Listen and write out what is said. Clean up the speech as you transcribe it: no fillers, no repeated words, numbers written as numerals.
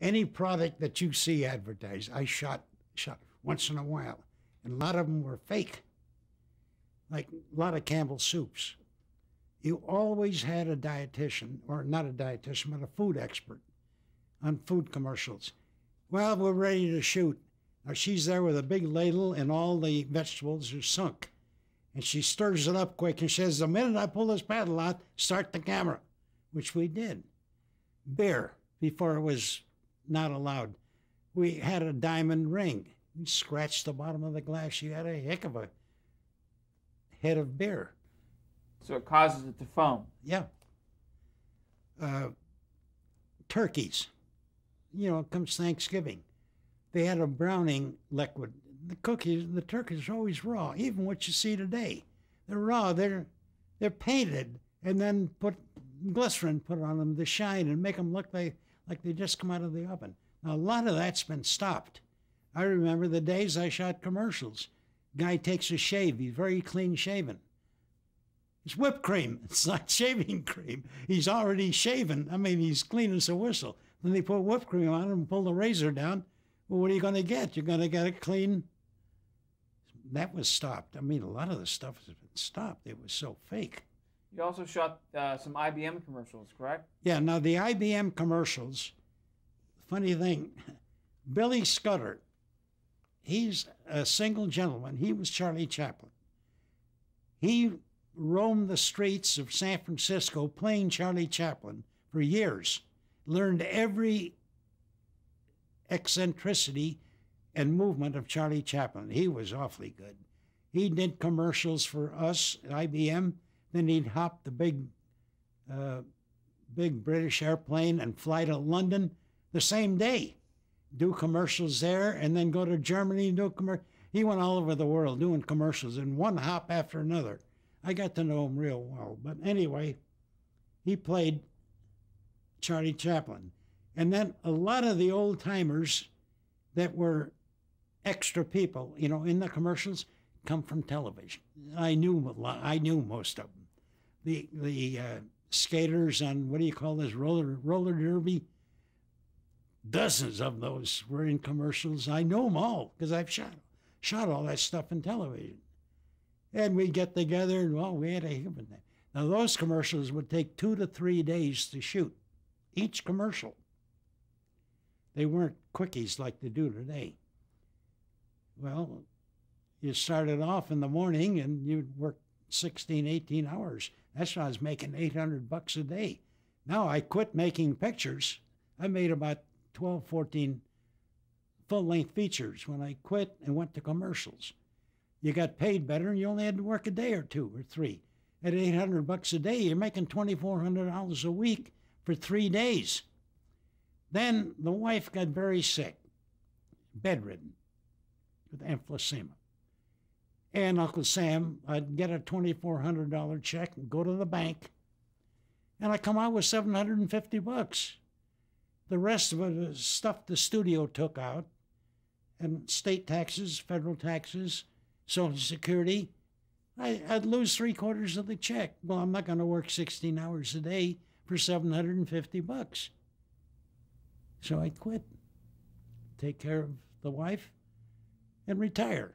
Any product that you see advertised, I shot once in a while. And a lot of them were fake, like a lot of Campbell's soups. You always had a dietitian, or not a dietitian, but a food expert on food commercials. Well, we're ready to shoot. Now, she's there with a big ladle, and all the vegetables are sunk. And she stirs it up quick, and she says, the minute I pull this paddle out, start the camera, which we did. Beer, before it was not allowed. We had a diamond ring. We scratched the bottom of the glass. You had a heck of a head of beer. So it causes it to foam. Yeah. Turkeys. You know, it comes Thanksgiving. They had a browning liquid. The cookies, the turkeys are always raw, even what you see today. They're raw, they're painted, and then put glycerin put on them to shine and make them look like they just come out of the oven. Now, a lot of that's been stopped. I remember the days I shot commercials. Guy takes a shave, he's very clean shaven. It's whipped cream, it's not shaving cream. He's already shaven, I mean, he's clean as a whistle. Then they put whipped cream on him and pull the razor down. Well, what are you gonna get? You're gonna get it clean? That was stopped. I mean, a lot of the stuff has been stopped. It was so fake. You also shot some IBM commercials, correct? Yeah, now the IBM commercials, funny thing, Billy Scudder, he's a single gentleman. He was Charlie Chaplin. He roamed the streets of San Francisco playing Charlie Chaplin for years, learned every eccentricity and movement of Charlie Chaplin. He was awfully good. He did commercials for us at IBM. Then he'd hop the big British airplane and fly to London the same day, do commercials there, and then go to Germany and do commercials. He went all over the world doing commercials in one hop after another. I got to know him real well. But anyway, he played Charlie Chaplin. And then a lot of the old timers that were extra people, you know, in the commercials, come from television. I knew a lot. I knew most of them. The skaters on, what do you call this, roller derby? Dozens of those were in commercials. I know them all because I've shot all that stuff in television. And we get together, and well, we had a heck of a time. Now those commercials would take 2 to 3 days to shoot, each commercial. They weren't quickies like they do today. Well, you started off in the morning and you'd work 16, 18 hours. That's when I was making $800 a day. Now I quit making pictures. I made about 12, 14 full-length features when I quit and went to commercials. You got paid better and you only had to work a day or two or three. At $800 a day, you're making $2,400 a week for 3 days. Then the wife got very sick, bedridden with emphysema. And Uncle Sam, I'd get a $2,400 check and go to the bank, and I come out with $750. The rest of it was stuff the studio took out, and state taxes, federal taxes, Social Security. I'd lose 3/4 of the check. Well, I'm not going to work 16 hours a day for $750. So I quit, take care of the wife, and retire.